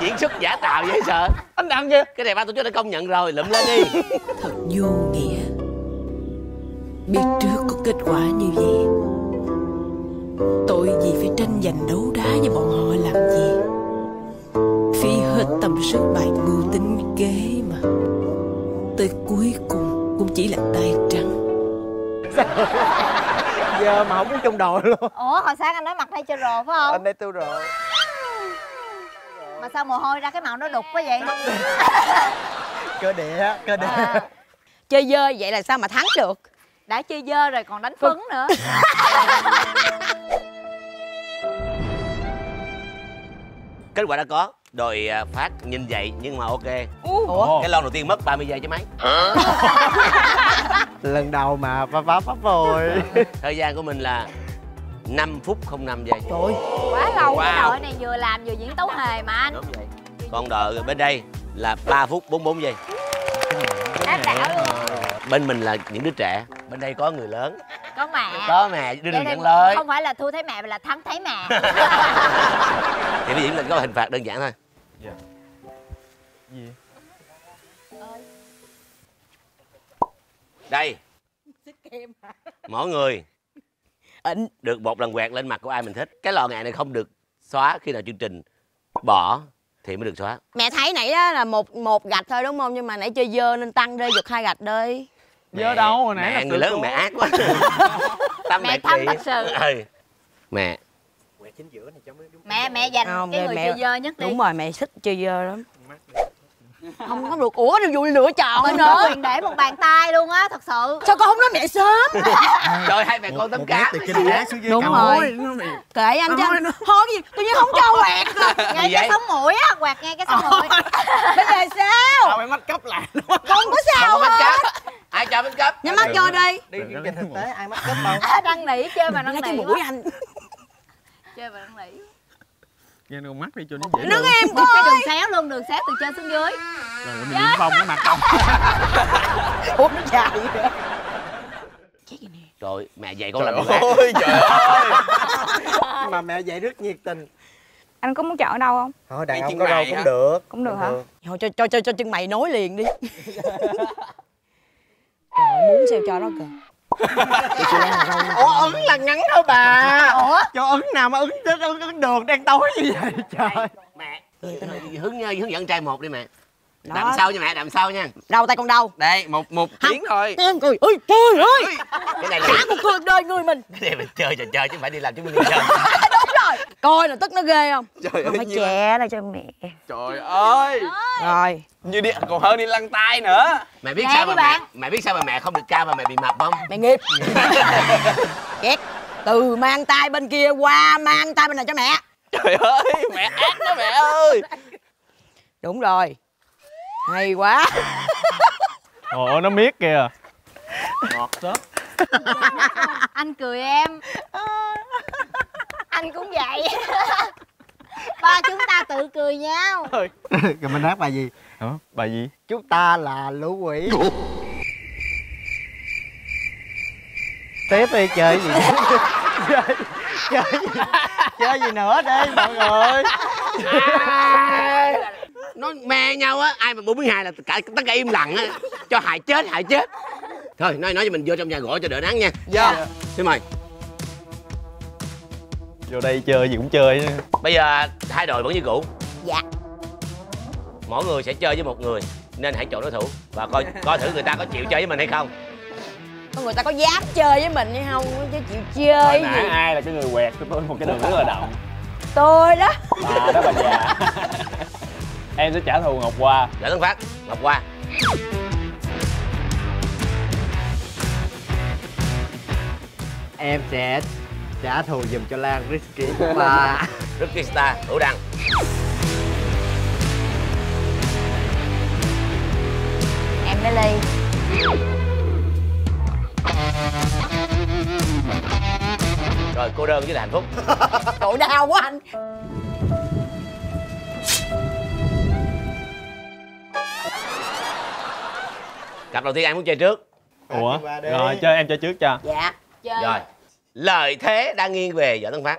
Diễn xuất giả tạo dễ sợ! Anh đặng kìa! Cái này ba tổ chức đã công nhận rồi, lụm lên đi! Thật vô nghĩa. Biết trước có kết quả như vậy, tội gì phải tranh giành đấu đá với bọn họ làm gì? Phí hết tâm sức bày mưu tính kế mà tới cuối cùng cũng chỉ là tay trắng. Giờ mà không có trong đội luôn. Ủa hồi sáng anh nói mặt đây chưa rồi phải không? Anh đây tôi rồi. Mà sao mồ hôi ra cái màu nó đục quá vậy? Cơ địa, cơ địa. À. Chơi dơ vậy là sao mà thắng được? Đã chơi dơ rồi còn đánh phấn nữa. Kết quả đã có. Đội Phát nhìn vậy nhưng mà ok. Ủa? Cái lon đầu tiên mất ba mươi giây chứ mấy. Lần đầu mà phá phá pháp rồi. Thời gian của mình là năm phút không năm giây. Trời quá lâu cái đội này vừa làm vừa diễn tấu hề mà anh. Đúng vậy. Còn đội bên đây là ba phút bốn mươi bốn giây. Áp đảo luôn. Bên mình là những đứa trẻ, bên đây có người lớn. Có mẹ. Có mẹ, đưa đường dẫn lối. Không phải là thua thấy mẹ mà là thắng thấy mẹ. Thì bây giờ mình có hình phạt đơn giản thôi. Dạ. Gì? Đây. Mỗi người Ấn được một lần quẹt lên mặt của ai mình thích. Cái lò ngại này không được xóa, khi nào chương trình bỏ thì mới được xóa. Mẹ thấy nãy đó là một một gạch thôi đúng không? Nhưng mà nãy chơi dơ nên tăng đê giật hai gạch đi. Dơ đâu hồi nãy mẹ, là người lớn mẹ ác quá. Tâm mẹ thâm thật sự. Mẹ quẹt chính giữa này cho mới đúng. Mẹ mẹ dành không, cái mẹ, người mẹ, chơi dơ nhất đi. Đúng rồi, mẹ thích chơi dơ lắm. Không có được, ủa nó vui lựa chọn mình nữa. Quyền để một bàn tay luôn á, thật sự. Sao con không nói mẹ sớm? Trời, hai mẹ con tấm cá. Đúng rồi. Kệ anh chứ. Thôi cái gì, tự nhiên không cho quẹt rồi. Ngay cái sống mũi á, quẹt ngay cái sống mũi. Bây giờ sao? Tao phải mắc cấp lại. Không có sao hết. Ai cho mắc cấp? Nhắm mắt vô đi. Đi trên thực tế ai mắc cấp đâu. Đang nỉ chơi mà đang nỉ. Cái mũi anh. Chơi mà đang nỉ. Nghe con mắt đi cho nó dễ. Nước em coi. Cái đường xéo luôn, đường xéo từ trên xuống dưới. Rồi mình diễn phong cái mặt không. Ủa nó dài vậy. Chết gì nè. Trời mẹ dạy con làm gì vậy? Ôi trời ơi. Mà mẹ dạy rất nhiệt tình. Anh có muốn chọn ở đâu không? Thôi đàn ông có đâu cũng được. Cũng được hả? Thôi cho cho cho cho chân mày nối liền đi. Trời muốn sao cho nó kìa. Ủa ấn là ngắn thôi bà. Ủa cho ấn nào mà ấn tới ấn, ấn đường đang tối như vậy trời. Mẹ hướng hướng dẫn trai một đi mẹ. Đậm sau nha mẹ, đậm sau nha. Đâu tay con đâu? Đây một một tiếng thôi. Ôi trời ơi. Cái này cả một cuộc đời người mình. Cái này mình chơi trò chơi chứ không phải đi làm chứng minh nhân dân. Đúng rồi. Coi là tức nó ghê không? Trời ơi. Phải chè ra cho mẹ. Trời ơi. Rồi. Như đi còn hơn đi lăn tay nữa. Mẹ biết sao mà mẹ biết sao mà mẹ không được cao mà mẹ bị mập không? Mẹ nghiệp. Ghét. Từ mang tay bên kia qua mang tay bên này cho mẹ. Trời ơi, mẹ ác đó mẹ ơi. Đúng rồi. Hay quá. Ồ nó miết kìa. Ngọt xớp. Anh cười em. Anh cũng vậy. Ba chúng ta tự cười nhau. Rồi mình hát bài gì? Hả? Bài gì? Chúng ta là lũ quỷ. Tiếp đi, chơi gì nữa? Chơi, chơi, gì? Chơi gì nữa đi mọi người. Nó me nhau á, ai mà bốn mươi hai là cả tất cả im lặng á, cho hại chết hại chết. Thôi nói nói cho mình vô trong nhà gỗ cho đỡ nắng nha. Dạ. Yeah. Xin mời. Vô đây chơi gì cũng chơi. Bây giờ hai đội vẫn như cũ. Dạ. Mỗi người sẽ chơi với một người nên hãy chọn đối thủ và coi coi thử người ta có chịu chơi với mình hay không. Người ta có dám chơi với mình hay không chứ chịu chơi. Hồi nãy ai là cái người quẹt tôi một cái đường rất là động. Tôi đó. Bà đó bà già. Em sẽ trả thù Ngọc Hoa. Võ Tấn Phát, Ngọc Hoa. Em sẽ trả thù dùm cho Lan. Risky Star. Risky Star, Hữu Đằng. Em với Ly. Rồi cô đơn với là hạnh phúc. Cậu đau quá anh. Cặp đầu tiên ai muốn chơi trước? Ủa? Rồi chơi em chơi trước cho. Dạ. Chơi. Rồi. Lợi thế đang nghiêng về Võ Tấn Phát.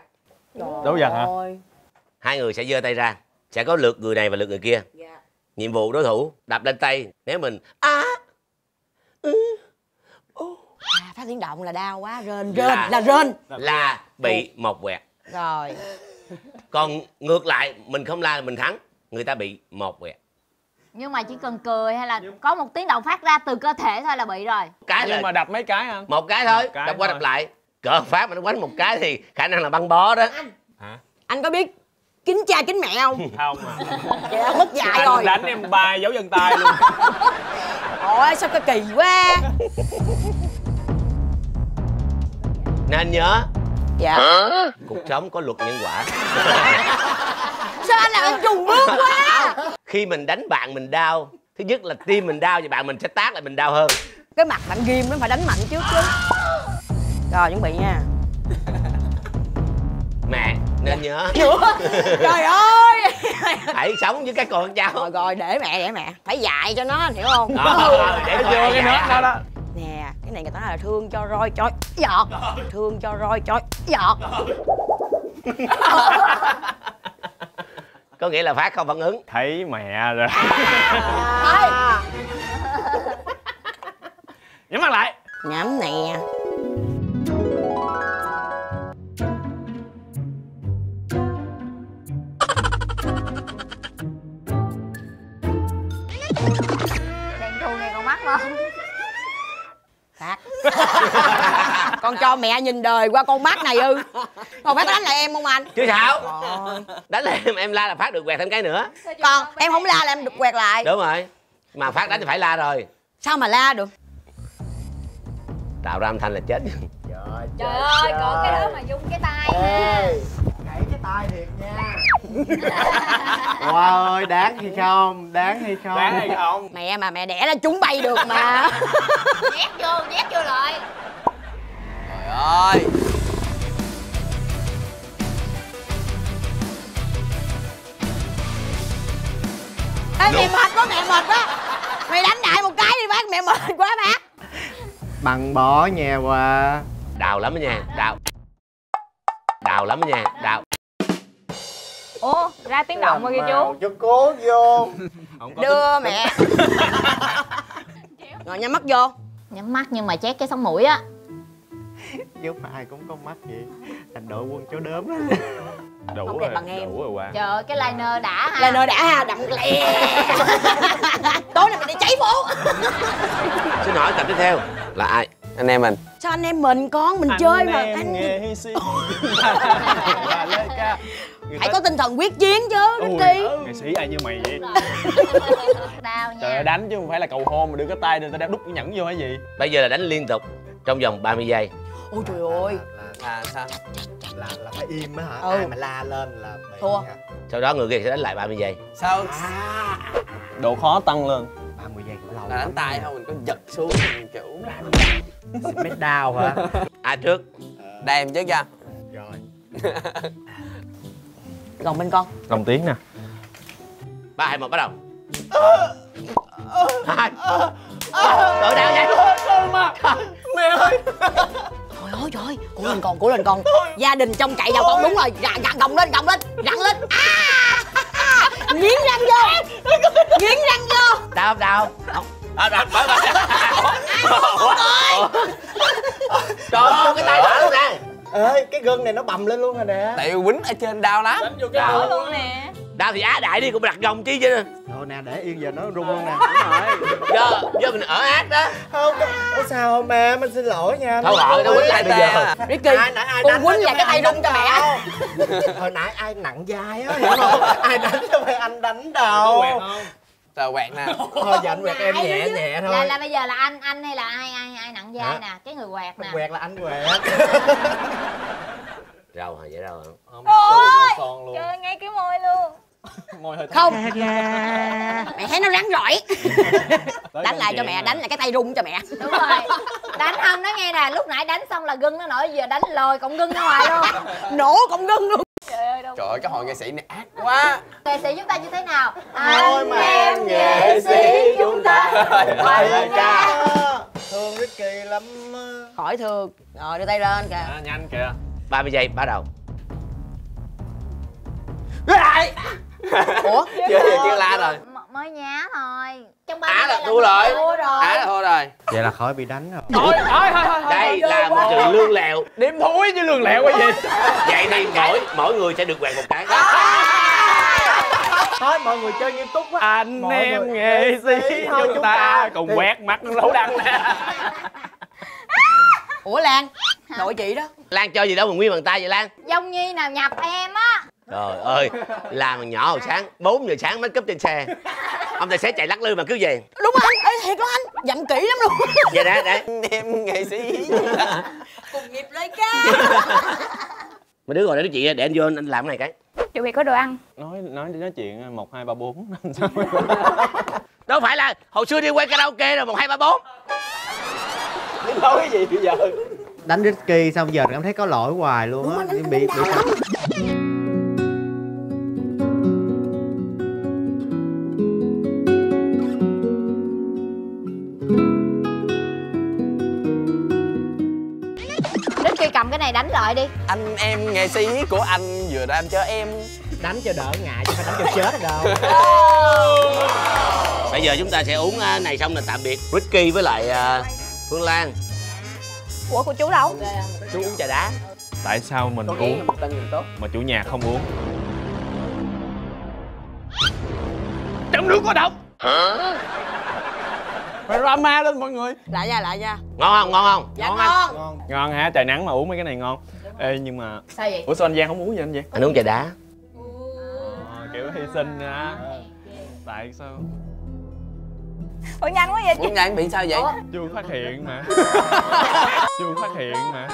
Đấu dần hả? Hai người sẽ giơ tay ra, sẽ có lượt người này và lượt người kia. Dạ. Nhiệm vụ đối thủ đập lên tay, nếu mình á ừ ô phát tiếng động là đau quá, rên rên là, là rên là bị một quẹt. Rồi. Còn ngược lại mình không la là mình thắng, người ta bị một quẹt. Nhưng mà chỉ cần cười hay là có một tiếng động phát ra từ cơ thể thôi là bị rồi. Cái nhưng mà đập mấy cái hả? Một cái thôi, một cái đập qua thôi. Đập lại. Cỡ phát mà nó quánh một cái thì khả năng là băng bó đó. Anh, hả? Anh có biết kính cha kính mẹ không? Không à. Trời ơi, mất dạy rồi. Anh đánh em ba dấu vân tay luôn. Ôi sao cái kỳ quá. Nên nhớ. Dạ. Hả? Cuộc sống có luật nhân quả. Sao anh làm em trùng bước quá. Khi mình đánh bạn mình đau, thứ nhất là tim mình đau và bạn mình sẽ tát lại mình đau hơn. Cái mặt bạn ghim nó phải đánh mạnh trước chứ. Rồi chuẩn bị nha. Mẹ nên nhớ. Trời ơi. Hãy sống với các con cháu. Rồi rồi để mẹ để mẹ. Phải dạy cho nó hiểu không? Rồi, rồi, để vô cái nốt đó đó. Nè, cái này người ta là thương cho roi chói giọt. Thương cho roi chói giọt. Có nghĩa là Phát không phản ứng. Thấy mẹ rồi. Thôi. Nhắm mắt lại. Nhắm nè. Con cho mẹ nhìn đời qua con mắt này ư? Còn phải đánh lại em không anh? Chứ sao? Rồi. Đánh lại em, em la là Phát được quẹt thêm cái nữa. Còn em không la là em được quẹt lại. Đúng rồi. Mà Phát đánh thì phải la rồi. Sao mà la được? Tạo ra âm thanh là chết. Trời, trời ơi, còn cái đó mà dung cái tay ha. Gãy cái tay thiệt nha. Wow ơi, đáng hay không? Đáng hay không? Đáng hay không? Mẹ mà mẹ đẻ ra chúng bay được mà. Nhét vô, nhét vô rồi. Trời ơi. Ê, mẹ mệt quá, mẹ mệt quá. Mày đánh đại một cái đi bác, mẹ mệt quá bác. Bằng bỏ nhà qua. Đau lắm đó nha, đau. Đau lắm đó nha, đau. Ủa, ra tiếng động rồi kìa chú. Cho cố vô. Đưa mẹ. Rồi nhắm mắt vô. Nhắm mắt nhưng mà chét cái sống mũi á. Chứ mà ai cũng có mắt vậy. Thành đội quân chó đớm. Đủ không rồi, bằng em. Đủ rồi qua. Trời ơi, cái liner đã ha. Liner đã ha, đậm lè. Tối nay mình đi cháy phố. Xin hỏi tập tiếp theo là ai? Anh em mình. Sao anh em mình con, mình anh chơi mà. Anh em phải có tinh thần quyết chiến chứ, Risky. Nghệ sĩ ai như mày vậy? Trời ơi, đánh chứ không phải là cầu hôn mà đưa cái tay lên tao đeo đút nhẫn vô hay gì. Bây giờ là đánh liên tục trong vòng ba mươi giây. Ôi trời ơi. Là sao? Là là phải im á hả? Ai mà la lên là thua. Sau đó người kia sẽ đánh lại ba mươi giây. Sao? Độ khó tăng lên. ba mươi giây cũng lâu. Là đánh tay không mình có giật xuống mình kiểu mét đau hả? Ai trước? Đây em trước nha. Rồi. Gồng bên con. Gồng tiếng nè. ba hai một bắt đầu. Hai. Tội nào vậy? Mẹ ơi. Trời ơi trời ơi. Cố lên con, cố lên con. Gia đình trông cậy vào con, đúng rồi. Gồng lên, gồng lên, gặn lên. Nghiến răng vô. Nghiến răng vô. Đau không đau? Không. Đau đau. Trời ơi cái tay đau luôn nè. Ê, cái gân này nó bầm lên luôn rồi nè. Tại quýnh ở trên đau lắm. Đánh vô cái đau luôn nè. Đau thì á đại đi, cũng đặt gồng chi chứ. Thôi nè, để yên giờ nó rung luôn nè. Đúng rồi. Giờ, giờ mình ở ác đó. Không, có sao không em, mình xin lỗi nha. Thôi gọi, tao quýnh lại bây giờ. Risky, con quýnh là cái tay rung cho mẹ. Hồi nãy ai nặng vai á, hiểu không? Ai đánh cho mày anh đánh đâu. Tờ quẹt nè. Thôi giờ anh quẹt em nhẹ nhẹ thôi. Là, là bây giờ là anh anh hay là ai ai ai nặng vai nè, cái người quẹt nè. Quẹt là anh quẹt. Rau hả, vậy rau hả? Không, con luôn. Trời ngay cái môi luôn. Môi hơi không. Mẹ thấy nó rắn rỏi. Đánh lại cho mẹ, đánh lại cái tay rung cho mẹ. Đúng rồi. Đánh không nó nghe nè, lúc nãy đánh xong là gân nó nổi, giờ đánh lồi cọng gân ra ngoài luôn. Nổ cọng gân luôn. Trời ơi, trời ơi, cái hội nghệ sĩ này ác quá. Nghệ sĩ chúng ta như thế nào? Anh em nghệ sĩ chúng ta quay ra. Thương Risky lắm. Khỏi thương. Rồi đưa tay lên kìa. À, nhanh kìa. ba mươi giây bắt đầu. Lại. Ủa? Chưa gì chưa la rồi. Mới nhá thôi. Trong ba à là thua rồi. Á là thua rồi. Vậy là khỏi bị đánh rồi. Thôi thôi thôi. Đây là một trường lương lẹo. Điểm thúi với lương lẹo cái gì? Vậy thì mỗi mỗi người sẽ được quẹt một cái. Thôi mọi người chơi nghiêm túc quá. Anh em nghệ sĩ chúng ta cùng quẹt mặt lẩu đăng nè. Ủa Lan, đội chị đó. Lan chơi gì đâu mà nguyên bằng tay vậy Lan? Dông Nhi nào nhập em á. Trời ơi, làm bằng nhỏ hồi sáng, bốn giờ sáng make up trên xe. Ông tài xế chạy lắc lư mà cứ về. Đúng rồi anh, ê, thiệt luôn anh, dặn kỹ lắm luôn. Vậy đó, đấy. Em nghệ sĩ. Cùng nghiệp lấy cá. Mấy đứa ngồi đây nói chuyện, để anh vô anh làm cái này cái. Chuẩn bị có đồ ăn. Nói nói nói chuyện một hai ba bốn năm sáu. Đâu phải là hồi xưa đi quay karaoke rồi một hai ba bốn. Nói cái gì bây giờ? Đánh Risky xong giờ cảm thấy có lỗi hoài luôn á, bị bị. Risky cầm cái này đánh lại đi. Anh em nghệ sĩ của anh vừa làm cho em. Đánh cho đỡ ngại chứ phải đánh cho chết đâu. Bây giờ chúng ta sẽ uống này xong là tạm biệt Risky với lại Phương Lan. Ủa cô chú đâu? Chú uống trà đá. Tại sao mình uống mà chủ nhà không uống? Trong nước có độc. Phải drama lên mọi người. Lại nha, lại nha. Ngon không, ngon không? Dạ ngon. Ngon, ngon. Ngon hả? Trời nắng mà uống mấy cái này ngon. Ê nhưng mà sao vậy? Ủa sao anh Giang không uống vậy anh Giang? Anh uống trà đá. À, kiểu hy sinh hả? Tại sao? Ủa nhanh quá vậy chị? Ủa nhanh bị sao vậy? Ủa? Chưa phát hiện mà. Chưa phát hiện mà.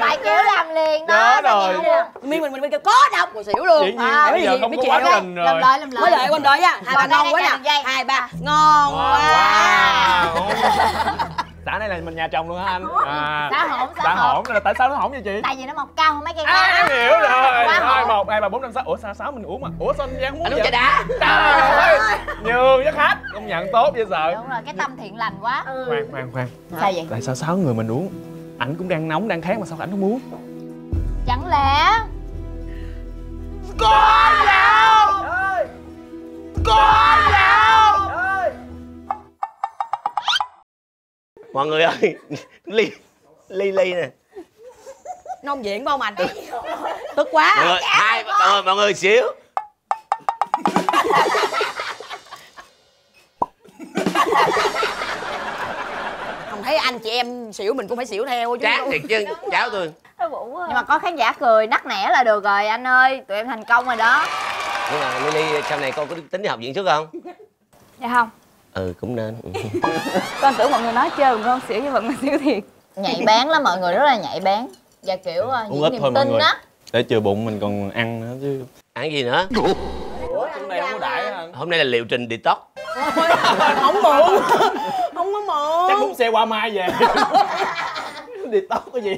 Tại kiểu làm liền đó. Rồi. Miên mình mình kêu có độc rồi xỉu luôn. À, bây giờ không có quá trình rồi. Làm lợi làm lợi. Mới lợi quên đợi nha. Hai ba ngon quá nè. Hai ba ngon quá. Xã này là mình nhà chồng luôn hả anh? À, xã hổn, xã hổn. Là tại sao nó hổn vậy chị? Tại vì nó mọc cao hơn mấy cây cao. Em hiểu rồi. Hai một, hai ba bốn năm sáu. Ủa sao sáu mình uống mà? Ủa sao anh Giang muốn vậy? Trà đá. Trời ơi. Nhường với khách. Công nhận tốt vậy sợ. Đúng rồi, cái tâm thiện lành quá. Khoan khoan khoan. Sao vậy? Tại sao sáu người mình uống? Ảnh cũng đang nóng đang khát mà sao ảnh không uống? Chẳng lẽ có đâu? Có đâu? Mọi người ơi, ly ly ly nè. Nông diện không anh? Tức quá. Mọi người, hai, mọi người, mọi người xíu. Không thấy anh chị em xỉu mình cũng phải xỉu theo chứ. Chán thiệt chứ, cháo tôi. Nhưng mà có khán giả cười nắc nẻ là được rồi anh ơi, tụi em thành công rồi đó. Nhưng mà Lily sau này cô có tính đi học diễn xuất không? Dạ không. Ừ cũng nên. Con tưởng mọi người nói chơi mà con xỉu với mọi người xỉu thiệt. Nhạy bén lắm, mọi người rất là nhạy bén. Và kiểu những niềm thôi, tin á. Để chừa bụng mình còn ăn nữa chứ. Ăn gì nữa? Ủa, Ủa hôm nay không có đãi hả? Hôm nay là liệu trình detox. Không muộn. Không có muộn. Chắc cũng xe qua mai về. Detox cái gì?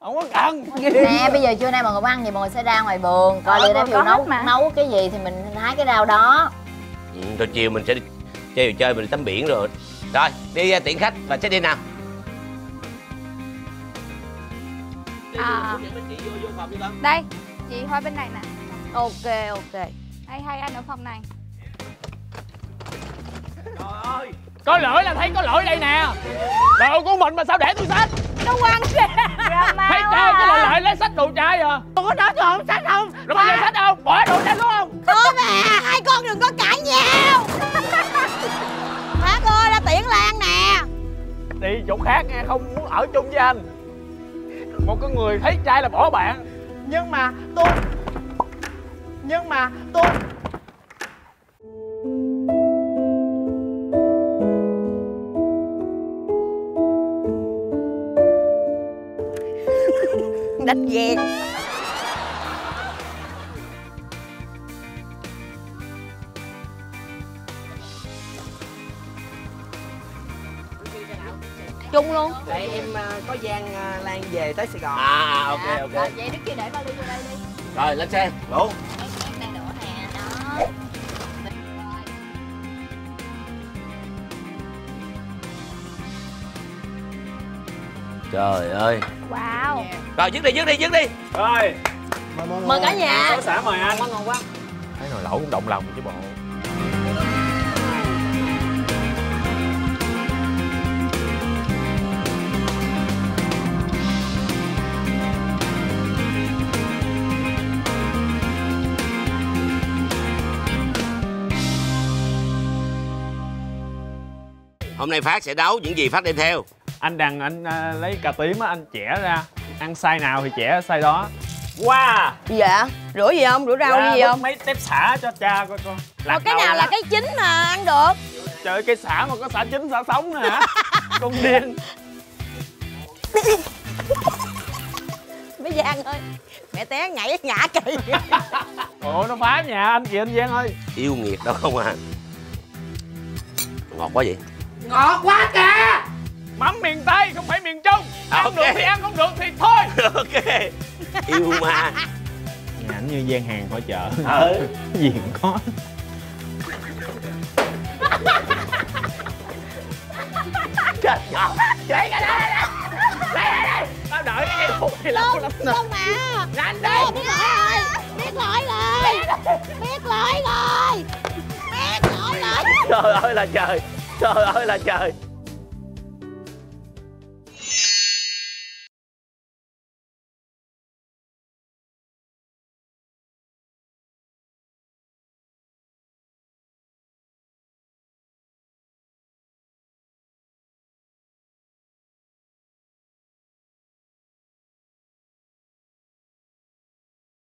Không có cần. Nè bây giờ trưa nay mọi người ăn gì mọi người sẽ ra ngoài vườn. Coi đi đó, vừa nấu nấu cái gì thì mình hái cái rau đó. Rồi chiều mình sẽ đi chơi vừa chơi mình tắm biển rồi. Rồi đi tiễn khách và check in nào. À, đây chị Hoa bên này nè. Ok ok. Đây hai anh ở phòng này. Trời ơi, có lỗi là thấy có lỗi đây nè. Đồ của mình mà sao để tôi sách? Nó quăng kìa. Thấy chơi cái lội lại lấy sách đồ trai à? Tôi có nói tôi không sách không? Rồi bây giờ sách không? Bỏ đồ ra đúng không? Thôi mà hai con đừng có cãi nhau. Phát ơi ra tiễn Lan nè. Đi chỗ khác nghe, không muốn ở chung với anh. Một con người thấy trai là bỏ bạn. Nhưng mà tôi Nhưng mà tôi đánh về. Chung luôn. Để em uh, có Giang uh, Lan về tới Sài Gòn. À ok ok. Rồi vậy Đức kia để vali vô đây đi. Rồi lên xe. Đủ. Em đang đổ nè đó. Trời ơi. Wow. Rồi dứt đi dứt đi dứt đi. Rồi. Mời, mời, mời cả nhà. Số xã mời anh. Mời ngon quá. Thấy nồi lẩu cũng động lòng chứ bộ. Hôm nay Phát sẽ đấu những gì Phát đem theo. Anh Đằng anh uh, lấy cà tím á, anh chẻ ra. Ăn size nào thì chẻ size đó. Wow. Dạ. Rửa gì không? Rửa rau dạ, gì không? Mấy tép xả cho cha coi con. Làm cái nào đó là cái chín mà ăn được. Trời ơi, cái xả mà có xả chín xả sống nữa hả? Con điên. Bé Giang ơi, mẹ té nhảy ngã kỳ. Ủa nó phá nhà anh kìa anh Giang ơi. Yêu nghiệt đâu không à. Ngọt quá vậy. Ngọt quá kìa. Mắm miền Tây không phải miền Trung. À, ăn okay. Được thì ăn, không được thì thôi. Ok. Yêu ma. Nhìn ảnh như gian hàng khỏi chợ. Ờ gì cũng có. Trời ơi. Chạy cái đó. Lấy đây. Tao đợi cái này thì lâu lắm nè. Không mà. Nhanh đi. Biết lỗi rồi. Biết lỗi rồi. Biết lỗi rồi. Biết lỗi rồi. Trời ơi là trời. Trời ơi là trời.